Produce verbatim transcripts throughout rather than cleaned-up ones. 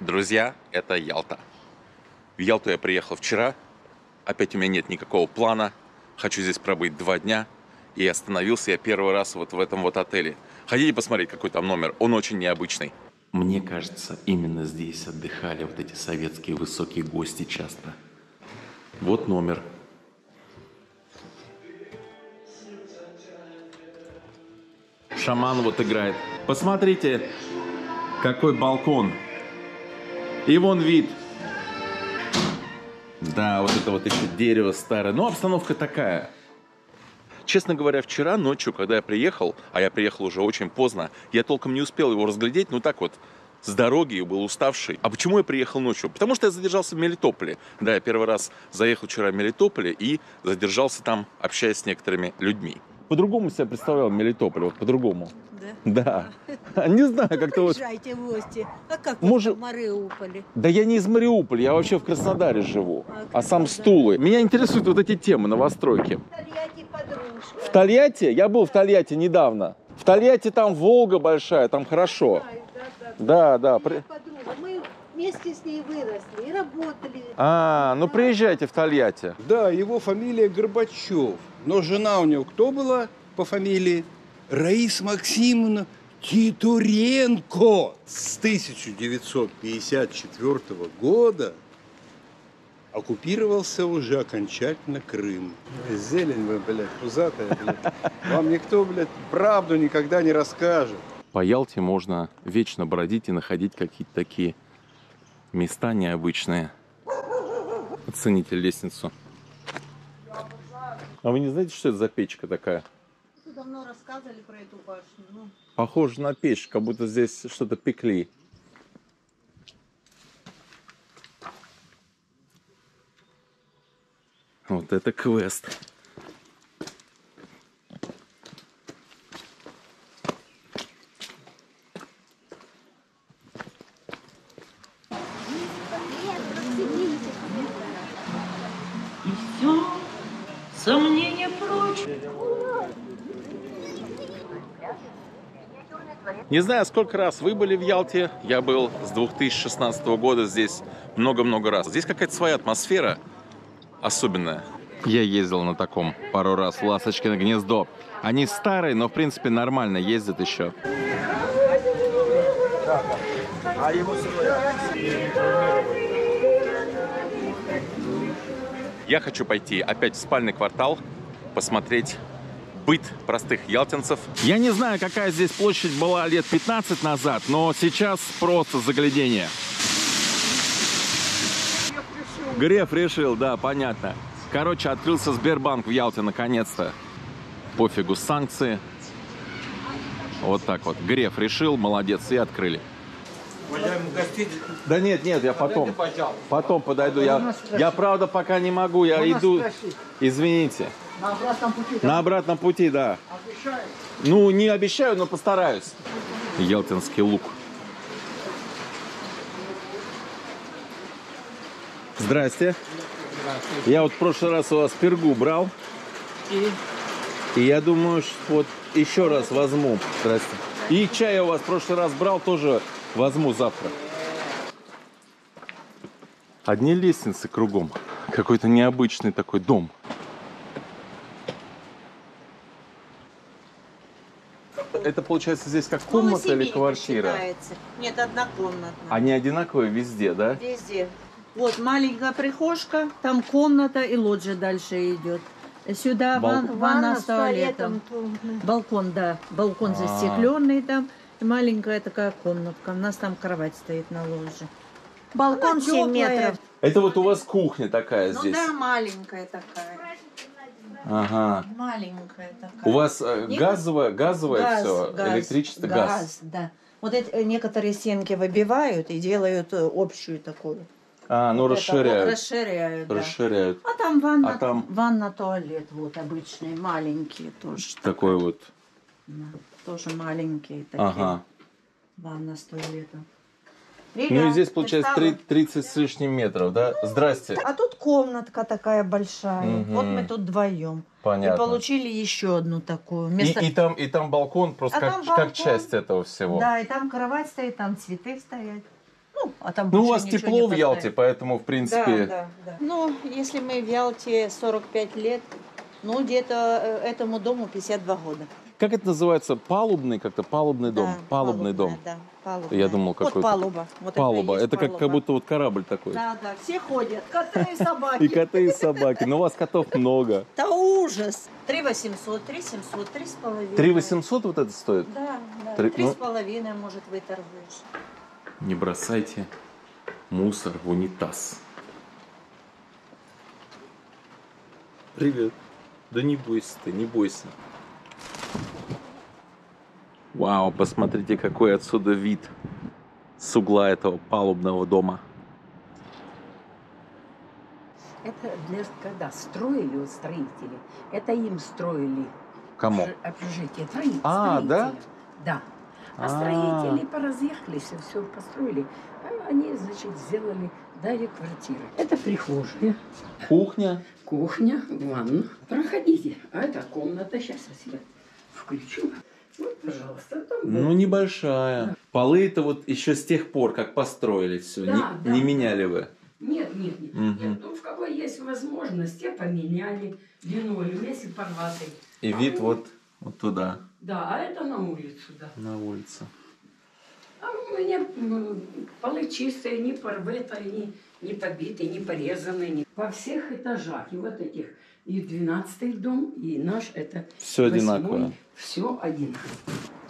Друзья, это Ялта. В Ялту я приехал вчера. Опять у меня нет никакого плана. Хочу здесь пробыть два дня. И остановился я первый раз вот в этом вот отеле. Ходите посмотреть, какой там номер. Он очень необычный. Мне кажется, именно здесь отдыхали вот эти советские высокие гости часто. Вот номер. Шаман вот играет. Посмотрите, какой балкон. И вон вид. Да, вот это вот еще дерево старое. Но обстановка такая. Честно говоря, вчера ночью, когда я приехал, а я приехал уже очень поздно, я толком не успел его разглядеть, ну так вот, с дороги был уставший. А почему я приехал ночью? Потому что я задержался в Мелитополе. Да, я первый раз заехал вчера в Мелитополе и задержался там, общаясь с некоторыми людьми. По-другому себя представлял Мелитополь, вот по-другому. Да? Да. Не знаю, как-то вот... Приезжайте в гости. А как вы в Мариуполе? Да я не из Мариуполя, я вообще в Краснодаре живу. А сам с Тулы. Меня интересуют вот эти темы новостройки. В Тольятти? Я был в Тольятти недавно. В Тольятти там Волга большая, там хорошо. Да, да. Мы вместе с ней выросли и работали. А, ну приезжайте в Тольятти. Да, его фамилия Горбачев. Но жена у него кто была по фамилии? Раиса Максимовна Титуренко. С тысяча девятьсот пятьдесят четвёртого года оккупировался уже окончательно Крым. Зелень вы, блядь, пузатая, блядь. Вам никто, блядь, правду никогда не расскажет. По Ялте можно вечно бродить и находить какие-то такие места необычные. Оцените лестницу. А вы не знаете, что это за печка такая? Вы давно рассказывали про эту башню. Ну. Похоже на печь, как будто здесь что-то пекли. Вот это квест. Не знаю, сколько раз вы были в Ялте, я был с две тысячи шестнадцатого года здесь много-много раз. Здесь какая-то своя атмосфера особенная. Я ездил на таком пару раз в Ласточкино гнездо. Они старые, но в принципе нормально ездят еще. Я хочу пойти опять в спальный квартал, посмотреть быт простых ялтинцев. Я не знаю, какая здесь площадь была лет пятнадцать назад, но сейчас просто заглядение. Греф решил, да, понятно. Короче, открылся Сбербанк в Ялте наконец-то. Пофигу санкции. Вот так вот. Греф решил, молодец, и открыли. Да нет, нет, я потом. Потом подойду. Я, я правда пока не могу, я иду. Извините. На обратном пути, да? На обратном пути, да. Обещаю? Ну, не обещаю, но постараюсь. Ялтинский лук. Здрасте. Здравствуйте. Я вот в прошлый раз у вас пергу брал. И? И я думаю, что вот еще раз возьму. Здрасте. И чай я у вас в прошлый раз брал, тоже возьму завтра. Одни лестницы кругом. Какой-то необычный такой дом. Это получается здесь как комната ну, или квартира? Считается. Нет, однокомнатная. Они одинаковые везде, да? Везде. Вот маленькая прихожка, там комната и лоджия дальше идет. Сюда Бал... ван, ванна с туалетом. Балкон, да. Балкон а -а -а. застекленный там. И маленькая такая комнатка. У нас там кровать стоит на ложе. Балкон Она семь метров. Это вот у вас кухня такая ну, здесь? Ну да, маленькая такая. Ага. Маленькая такая. У вас э, газовое, газовое газ, все, газ, электричество, газ. Газ, да. Вот эти, некоторые стенки выбивают и делают общую такую. А, ну вот расширяют. Вот расширяют, да. Расширяют. А там ванна, а там... ванна, туалет, вот обычные, маленькие тоже. Такой так. вот. Да, тоже маленькие такие. Ага. Ванна с туалетом. Ребят, ну и здесь получается тридцать с лишним метров, да? Здрасте. А тут комнатка такая большая. Угу. Вот мы тут вдвоем. Понятно. И получили еще одну такую. Вместо... И, и, там, и там балкон просто а как, там балкон, как часть этого всего. Да, и там кровать стоит, там цветы стоят. Ну Ну, а там ну у вас тепло в Ялте, поэтому, в принципе... Да, да, да. Ну, если мы в Ялте сорок пять лет, ну, где-то этому дому пятьдесят два года. Как это называется? Палубный как-то? Палубный дом? Да, палубный, палубный дом. Да, палубный. Я думал, какой-то... Вот палуба. Вот палуба. Это, это палуба. Как, как будто вот корабль такой. Да, да. Все ходят. Коты и собаки. И коты, и собаки. Но у вас котов много. Да ужас. три восемьсот, три семьсот, три с половиной. три восемьсот вот это стоит? Да, да. три с половиной, может, выторгуешь. Не бросайте мусор в унитаз. Привет. Да не бойся ты, не бойся. Вау, посмотрите, какой отсюда вид с угла этого палубного дома. Это для, когда строили вот строители, это им строили. Кому? Общежитие. Строители. А, да? Да. А, а строители поразъехались, все построили. А они, значит, сделали, дали квартиры. Это прихожая. Кухня. Кухня, ванна. Проходите. А это комната. Сейчас я себя включу. Вот, пожалуйста. Ну, небольшая. Да. Полы-то вот еще с тех пор, как построили все. Да, не, да. Не меняли вы? Нет, нет, нет. Угу. Нет. Ну, в какой есть возможность, те поменяли. Линолеум, если порватый. И а вид он... вот, вот туда. Да, а это на улицу, да. На улицу. А у меня полы чистые, не порватые, не, не побитые, не порезанные. Не... Во всех этажах, и вот этих, и двенадцатый дом, и наш, это все одинаково. Все одинаково.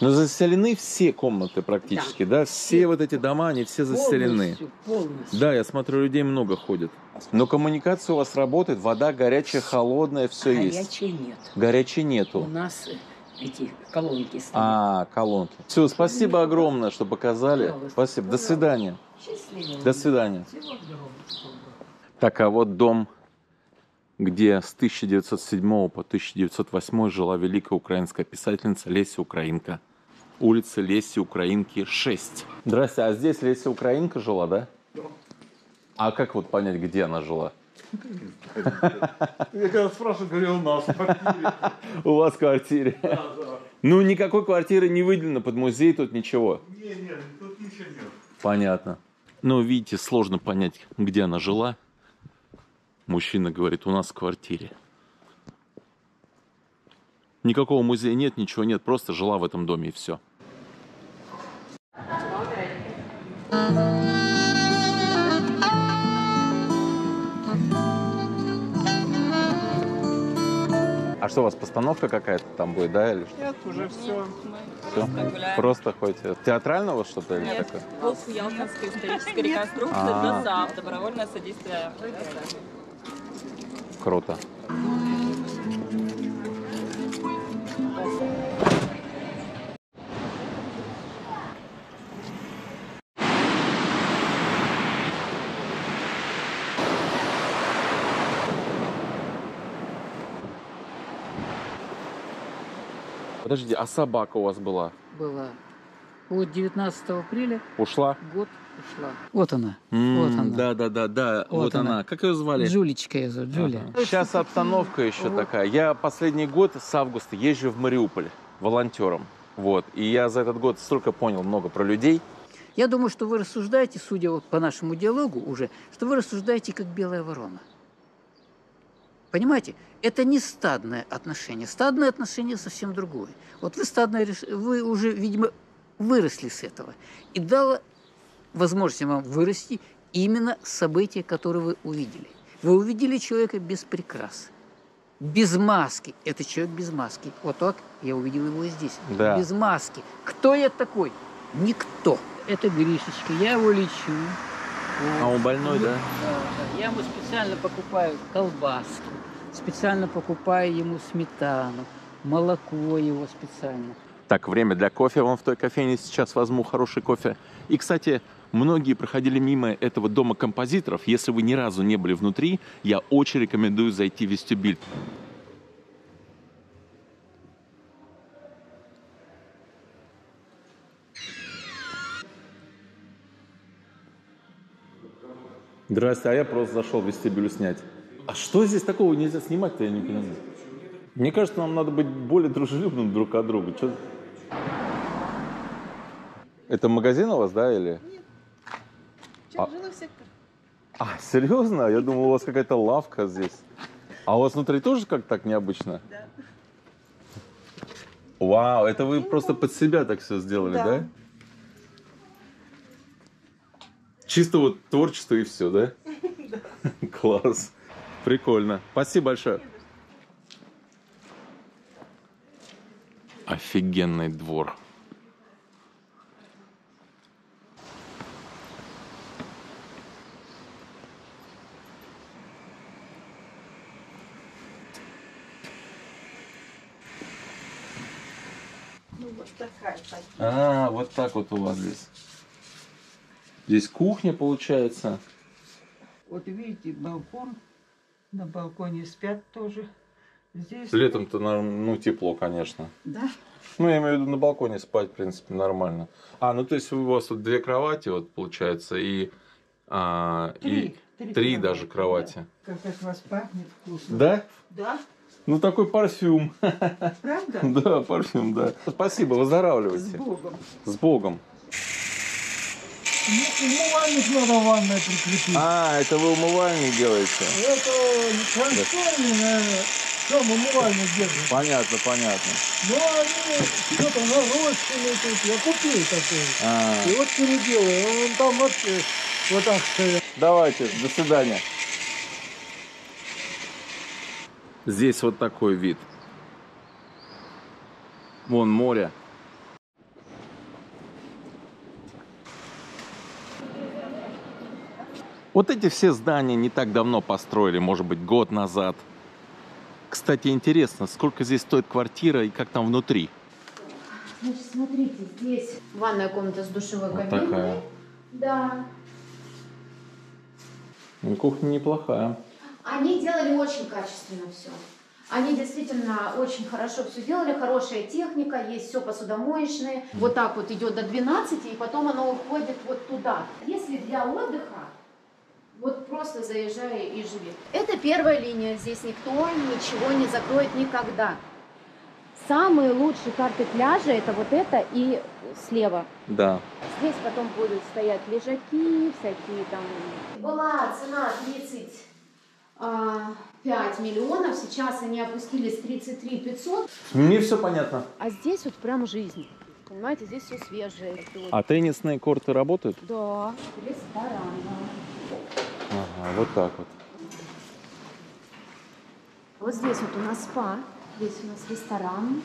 Но заселены все комнаты практически, да? да? Все и вот эти дома, они все заселены. Полностью, полностью. Да, я смотрю, людей много ходит. Но коммуникация у вас работает, вода горячая, холодная, все горячей есть. Горячей нет. Горячей нету. У нас... Эти колонки стоят. А, колонки. Все, спасибо огромное, что показали. Пожалуйста. Спасибо. Пожалуйста. До свидания. Счастливо. До свидания. Так, а вот дом, где с тысяча девятьсот седьмого по тысяча девятьсот восьмой жила великая украинская писательница Леся Украинка. Улица Леси Украинки, шесть. Здрасте, а здесь Леся Украинка жила, да? Да. А как вот понять, где она жила? Я когда спрашиваю, говорю, у нас в квартире. У вас в квартире. Да, да. Ну, никакой квартиры не выделено под музей, тут ничего. Не, не, тут ничего нет. Понятно. Ну, видите, сложно понять, где она жила. Мужчина говорит, у нас в квартире. Никакого музея нет, ничего нет, просто жила в этом доме и все. А что, у вас постановка какая-то там будет, да, или что? Нет, уже все. Все? Просто ходите. Театрально у вас что-то или такое? Нет, полк Ялтинской исторической реконструкции ДОСААФ, добровольное содействие. Круто. Подожди, а собака у вас была? Была. Вот девятнадцатого апреля. Ушла? Год ушла. Вот она. М-м, вот она. Да, да, да, да. Вот, вот она. она. Как ее звали? Джулечка ее зовут. Джуля. Ага. Сейчас обстановка еще вот такая. Я последний год с августа езжу в Мариуполь волонтером. Вот. И я за этот год столько понял много про людей. Я думаю, что вы рассуждаете, судя вот по нашему диалогу уже, что вы рассуждаете как белая ворона. Понимаете, это не стадное отношение. Стадное отношение совсем другое. Вот вы стадное, вы уже, видимо, выросли с этого. И дало возможность вам вырасти именно событие, которое вы увидели. Вы увидели человека без прикрас, без маски. Это человек без маски. Вот так я увидел его и здесь. Да. Без маски. Кто я такой? Никто. Это Гришечка. Я его лечу. А он больной, да? Да. Я ему специально покупаю колбаску. Специально покупаю ему сметану, молоко его специально. Так, время для кофе. Вон в той кофейне сейчас возьму хороший кофе. И, кстати, многие проходили мимо этого дома композиторов. Если вы ни разу не были внутри, я очень рекомендую зайти в вестибюль. Здрасте, а я просто зашел в вестибюль снять. А что здесь такого нельзя снимать-то, я не понимаю. Мне кажется, нам надо быть более дружелюбным друг от друга. Че... Это магазин у вас, да, или? Нет. а... жилой сектор. А, серьезно? Я думал, у вас какая-то лавка здесь. А у вас внутри тоже как-то так необычно? Да. Вау, это вы просто под себя так все сделали, да? да? Чисто вот творчество и все, да? Да. Класс. Прикольно. Спасибо большое. Офигенный двор. Ну, вот такая. А, вот так вот у вас здесь. Здесь кухня получается. Вот видите, балкон. На балконе спят тоже. Здесь летом-то, ну, тепло, конечно. Да? Ну, я имею в виду, на балконе спать, в принципе, нормально. А, ну, то есть у вас тут две кровати, вот, получается, и, а, три, и три, три даже кровати. Да. Как от вас пахнет вкусно. Да? Да. Ну, такой парфюм. Правда? Да, парфюм, да. Спасибо, выздоравливайте. С Богом. С Богом. Умывальник надо в ванной прикрепить. А, это вы умывальник делаете? Это трансформер, наверное. Там умывальник держит. Понятно, понятно. Ну, они что-то нарощенные тут. Я купил такой. А -а -а. И вот переделаю. Он там вот, вот так стоит. Давайте, до свидания. Здесь вот такой вид. Вон море. Вот эти все здания не так давно построили, может быть, год назад. Кстати, интересно, сколько здесь стоит квартира и как там внутри? Значит, смотрите, здесь ванная комната с душевой вот кабиной. Такая. Да. И кухня неплохая. Они делали очень качественно все. Они действительно очень хорошо все делали, хорошая техника, есть все посудомоечные. Вот так вот идет до двенадцати, и потом оно уходит вот туда. Если для отдыха, вот просто заезжай и живи. Это первая линия. Здесь никто ничего не закроет никогда. Самые лучшие карты пляжа — это вот это и слева. Да. Здесь потом будут стоять лежаки, всякие там. Была цена тридцать пять миллионов, сейчас они опустились тридцать три пятьсот. Мне все понятно. А здесь вот прям жизнь. Понимаете, здесь все свежее. А теннисные корты работают? Да. Ресторан. Ага, вот так вот. Вот здесь вот у нас спа, здесь у нас ресторан,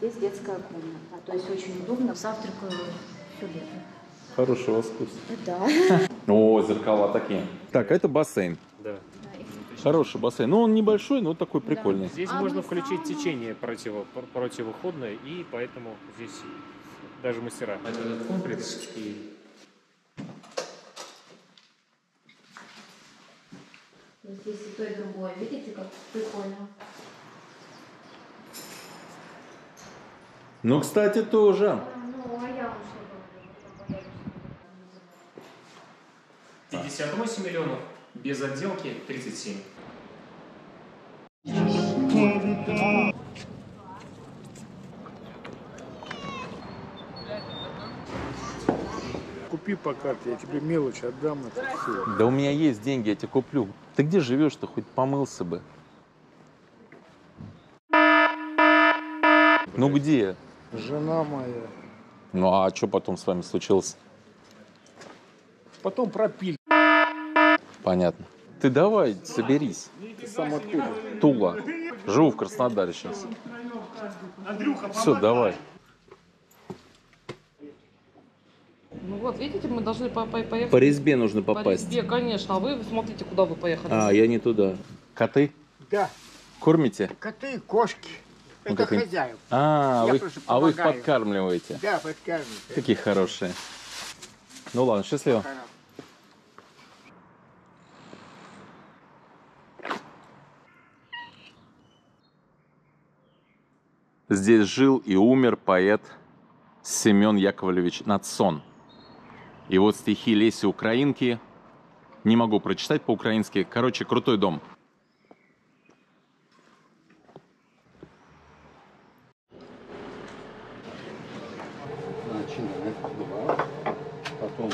здесь детская комната. То есть очень удобно, завтракаю все лето. Хорошего вкуса. Да. О, зеркала такие. Так, это бассейн. Да. Хороший бассейн. Ну, он небольшой, но такой прикольный. Здесь можно включить течение противоходное, и поэтому здесь даже мастера. Этот комплекс и... Здесь и то, и другое. Видите, как прикольно. Ну, кстати, тоже. Ну, а я уже пятьдесят восемь миллионов, без отделки тридцать семь. Купи по карте, я тебе мелочь отдам. Да у меня есть деньги, я тебе куплю. Ты где живешь-то? Хоть помылся бы. Блин. Ну где? Жена моя. Ну а что потом с вами случилось? Потом пропили. Понятно. Ты давай, соберись. Ты сама Тула. Тула. Живу в Краснодаре сейчас. Андрюха, все, давай. Ну вот, видите, мы должны по по поехать. По резьбе нужно попасть. По резьбе, конечно. А вы смотрите, куда вы поехали. А, я не туда. Коты? Да. Кормите? Коты и кошки. Ну, это как... хозяев. А, вы... а вы их подкармливаете? Да, подкармливаете. Такие хорошие. Ну ладно, счастливо. Здесь жил и умер поэт Семен Яковлевич Надсон. И вот стихи Леси Украинки. Не могу прочитать по-украински. Короче, крутой дом. Начинать два, потом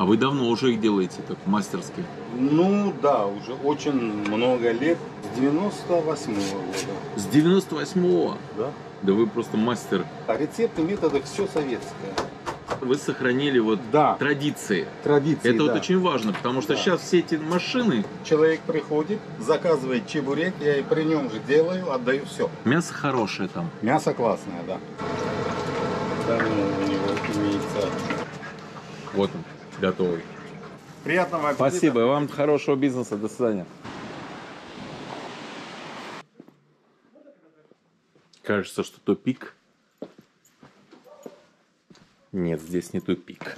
А вы давно уже их делаете, так, в мастерской? Ну да, уже очень много лет. С девяносто восьмого года. С девяносто восьмого? Да. Да вы просто мастер. А рецепты, методы, все советское. Вы сохранили вот да. традиции. Традиции, Это да. вот очень важно, потому что да. сейчас все эти машины... Человек приходит, заказывает чебурек, я и при нем же делаю, отдаю все. Мясо хорошее там. Мясо классное, да. Там у него имеется... Вот он. Готовый. Приятного аппетита. Спасибо. Вам хорошего бизнеса. До свидания. Кажется, что тупик. Нет, здесь не тупик.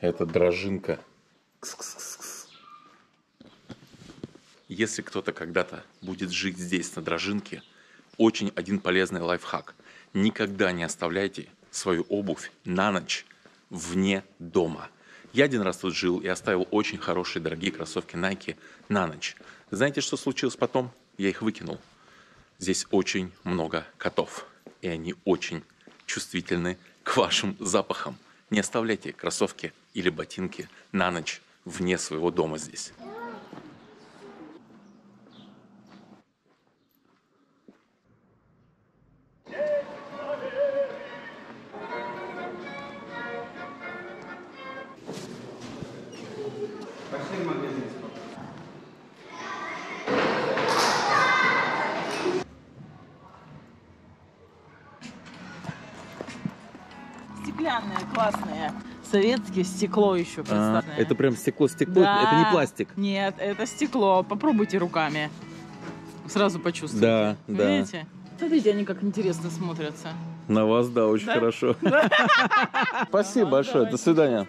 Это дрожжинка. Кс-кс-кс-кс. Если кто-то когда-то будет жить здесь, на дрожжинке, очень один полезный лайфхак. Никогда не оставляйте свою обувь на ночь вне дома. Я один раз тут жил и оставил очень хорошие дорогие кроссовки Nike на ночь. Знаете, что случилось потом? Я их выкинул. Здесь очень много котов, и они очень чувствительны к вашим запахам. Не оставляйте кроссовки или ботинки на ночь вне своего дома здесь. Стеклянные, классные. Советские, стекло еще представленное. Это прям стекло-стекло? Да. Это не пластик? Нет, это стекло. Попробуйте руками. Сразу почувствуете. Да, да. Видите? Смотрите, они как интересно смотрятся. На вас, да, очень да? хорошо. Спасибо большое. До свидания.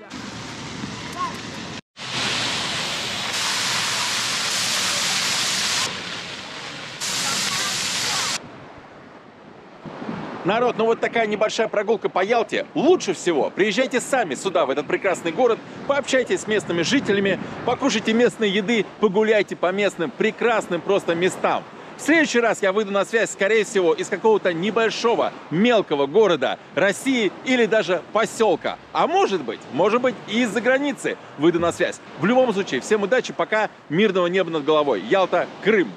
Народ, ну вот такая небольшая прогулка по Ялте. Лучше всего приезжайте сами сюда, в этот прекрасный город, пообщайтесь с местными жителями, покушайте местной еды, погуляйте по местным прекрасным просто местам. В следующий раз я выйду на связь, скорее всего, из какого-то небольшого, мелкого города России или даже поселка. А может быть, может быть и из-за границы выйду на связь. В любом случае, всем удачи, пока, мирного неба над головой. Ялта, Крым.